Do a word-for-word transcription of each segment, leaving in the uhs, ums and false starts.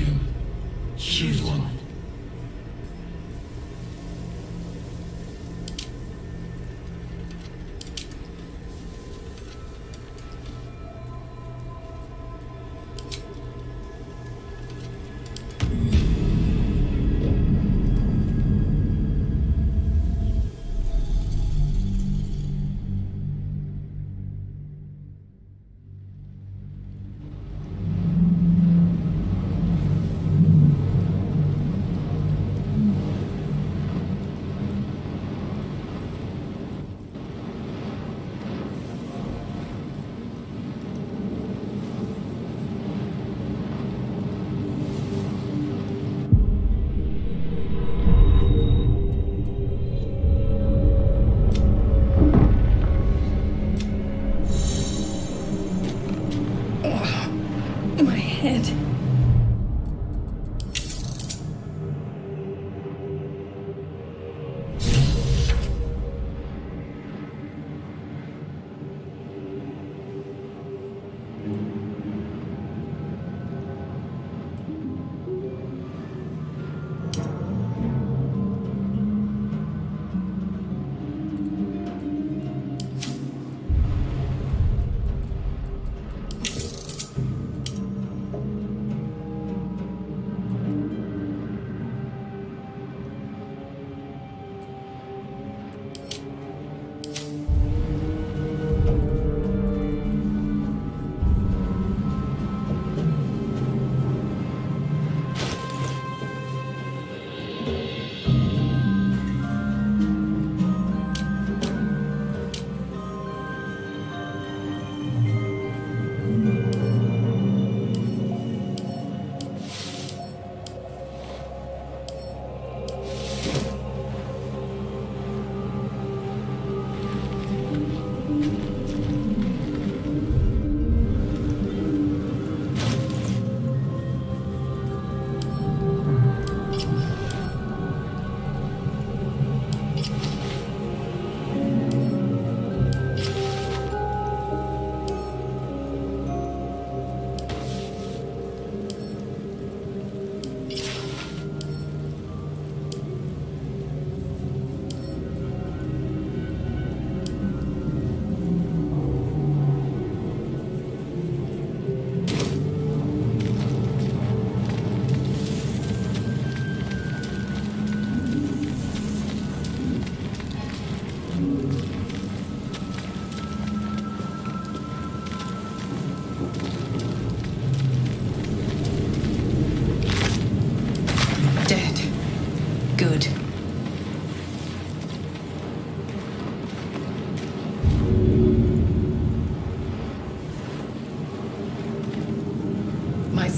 you. Choose one.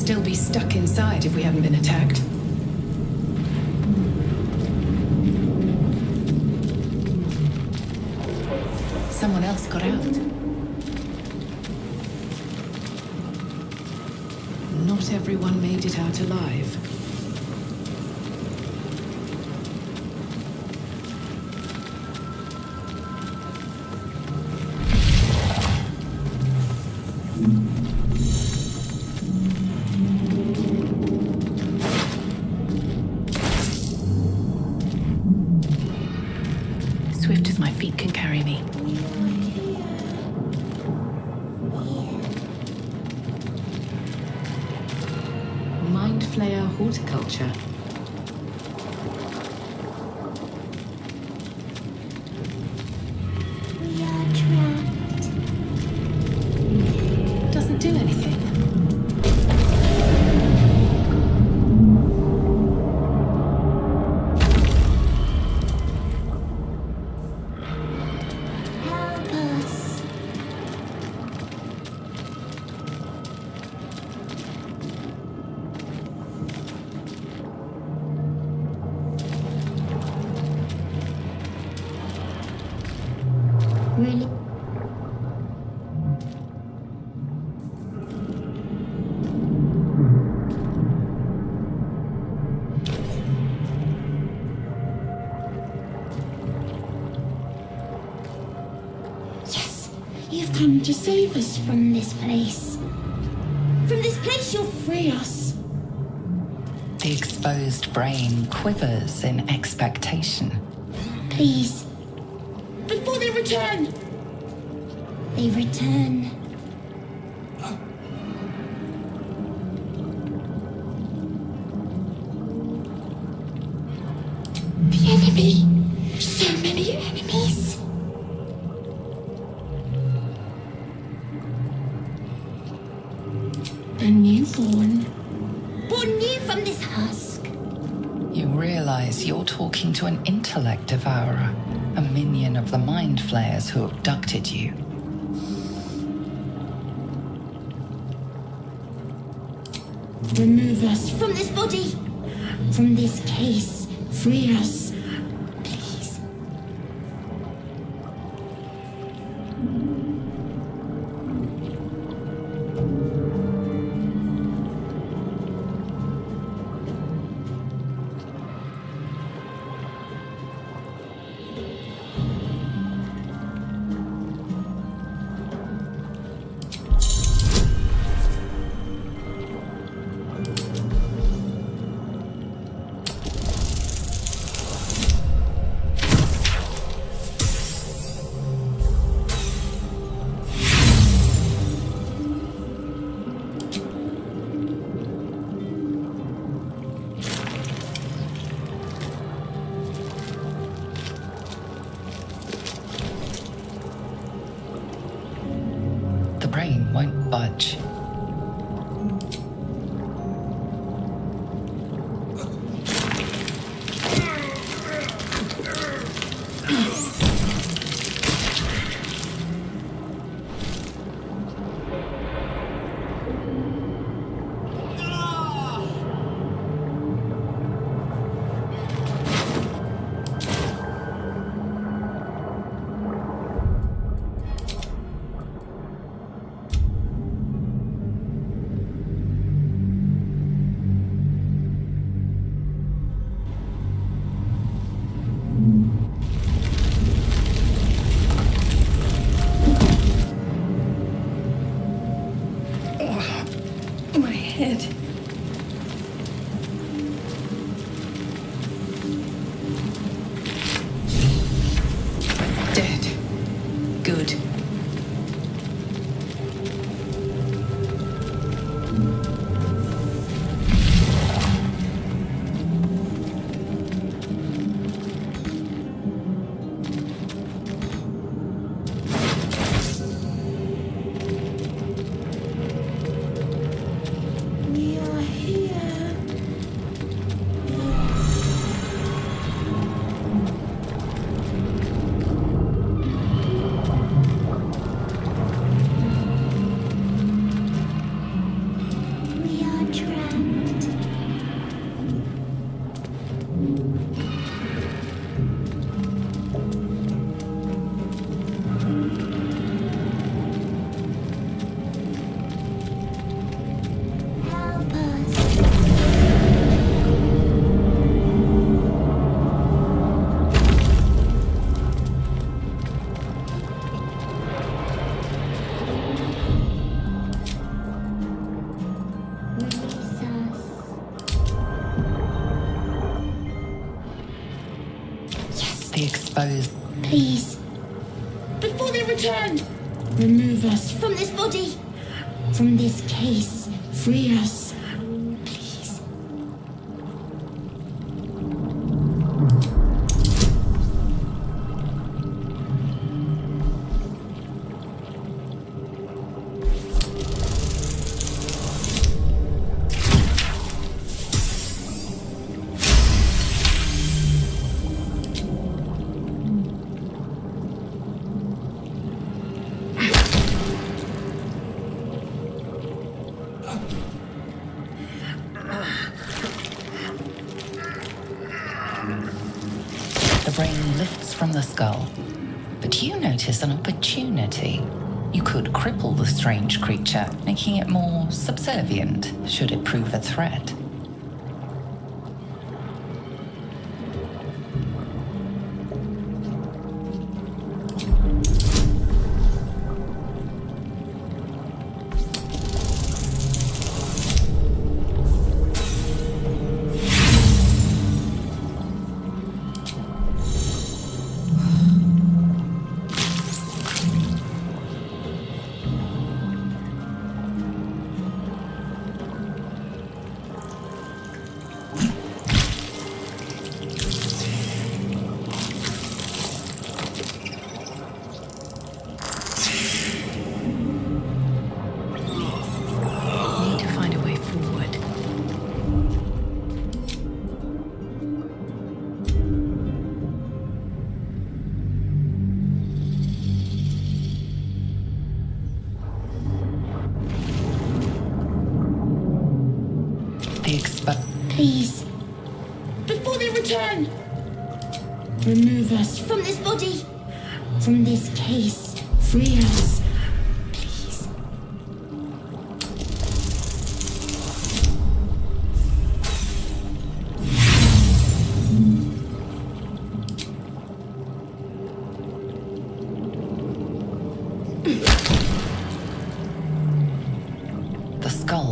Still be stuck inside if we haven't been attacked. Someone else got out. Not everyone made it out alive. Mind Flayer horticulture. We are trapped. Doesn't do anything. Help us. Really? Yes, you've come to save us from this place. From this place, you'll free us. The exposed brain quivers in expectation. Please. Before they return! They return. The enemy. So many enemies. The newborn. Born new from this husk. You realize you're talking to an intellect devourer, a minion of the Mind Flayers who abducted you. Remove us from this body, from this case. Free us, please. Brain won't budge. Please. Before they return, remove us from this body, from this case. Free us, please. Skull, but you notice an opportunity. You could cripple the strange creature, making it more subservient should it prove a threat. the expo- Please, before they return, remove us from this body, from this case. Free us.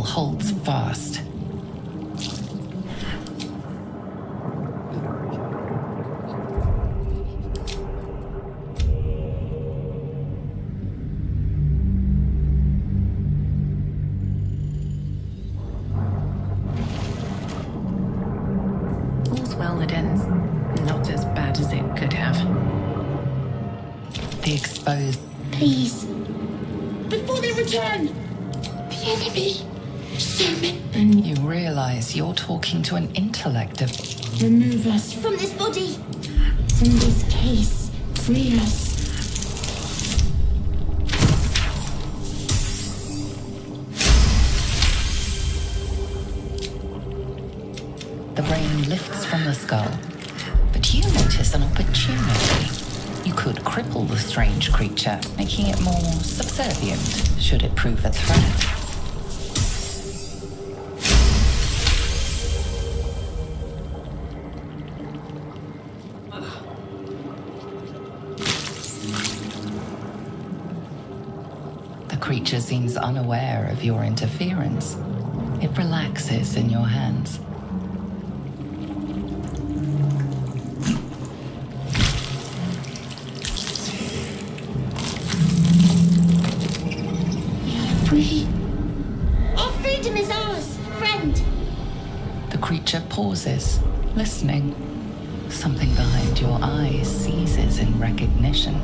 Holds fast. All's well that ends, not as bad as it could have. The exposed. Please, before they return, the enemy. And you realize you're talking to an intellect of... Remove us from this body, from this case. Free us. The brain lifts from the skull, but you notice an opportunity. You could cripple the strange creature, making it more subservient, should it prove a threat. Creature seems unaware of your interference. It relaxes in your hands. We are free. Our freedom is ours, friend. The creature pauses, listening. Something behind your eyes seizes in recognition.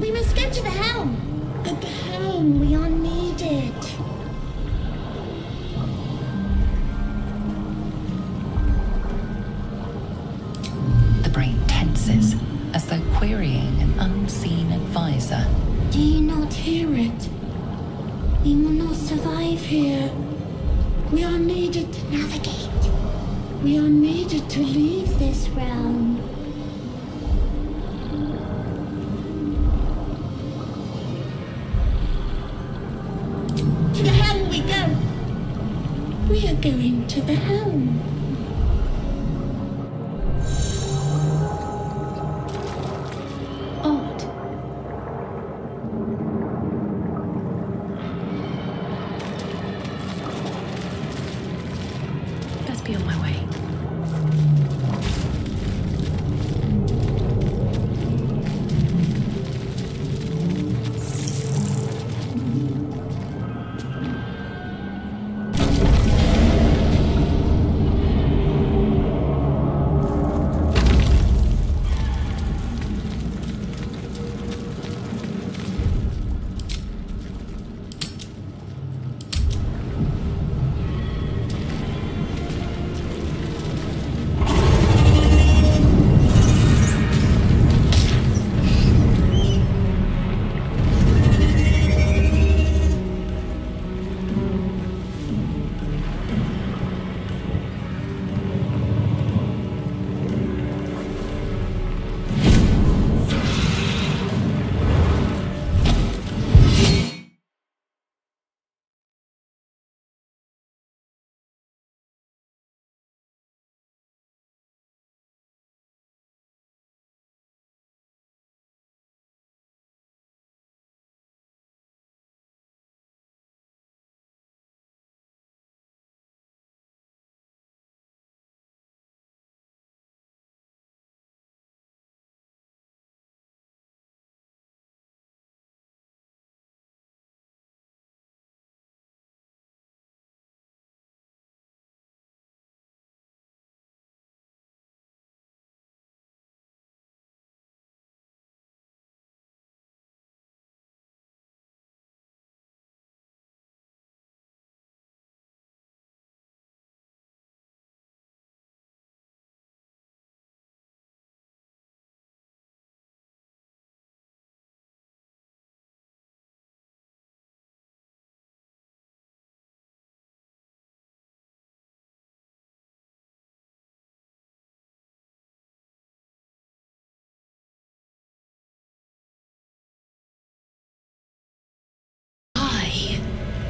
We must go to the helm. At the helm, we are needed. The brain tenses, as though querying an unseen advisor. Do you not hear it? We will not survive here. We are needed to navigate. We are needed to leave this realm. We are going to the helm. Odd. Let's be on my way.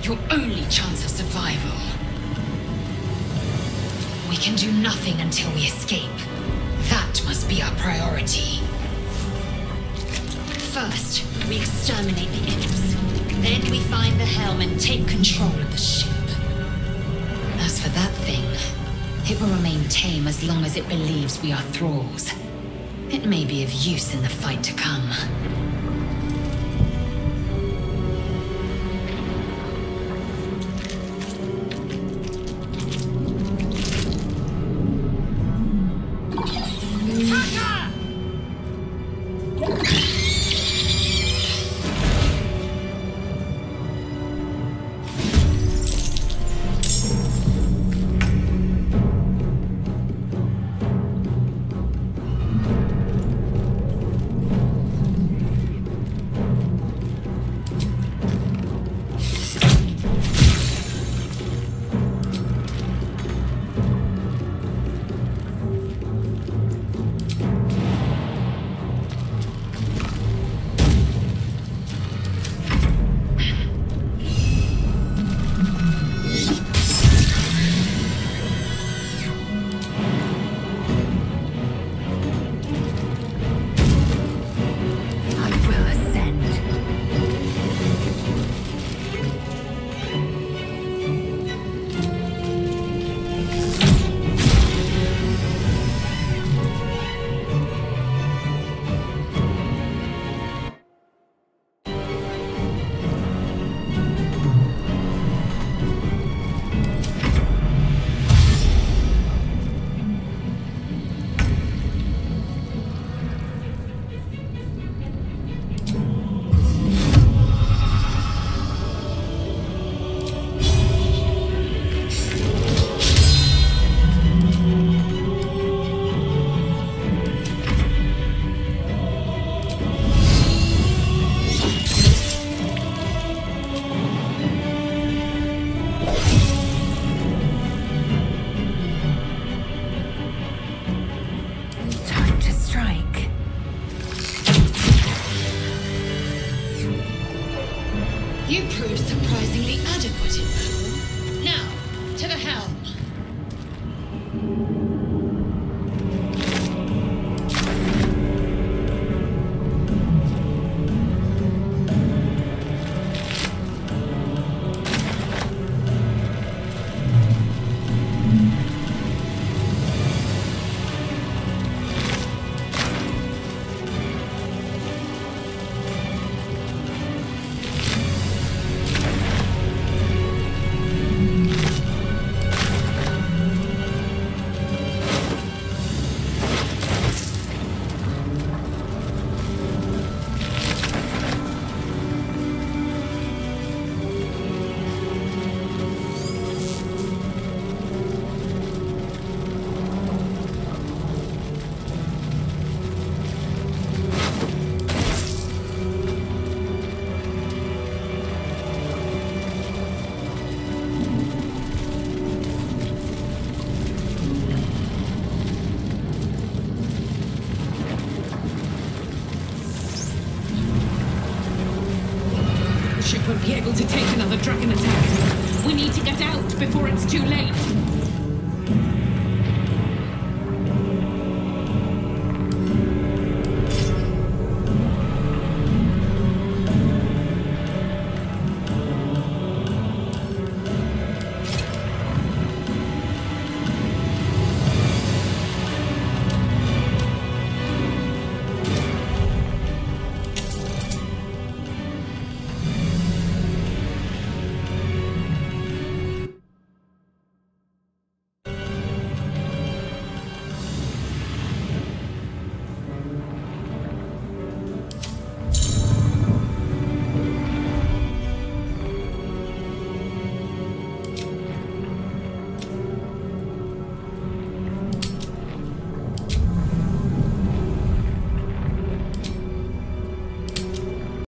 Your only chance of survival. We can do nothing until we escape. That must be our priority. First, we exterminate the imps. Then we find the helm and take control of the ship. As for that thing, it will remain tame as long as it believes we are thralls. It may be of use in the fight to come. Be able to take another dragon attack. We need to get out before it's too late.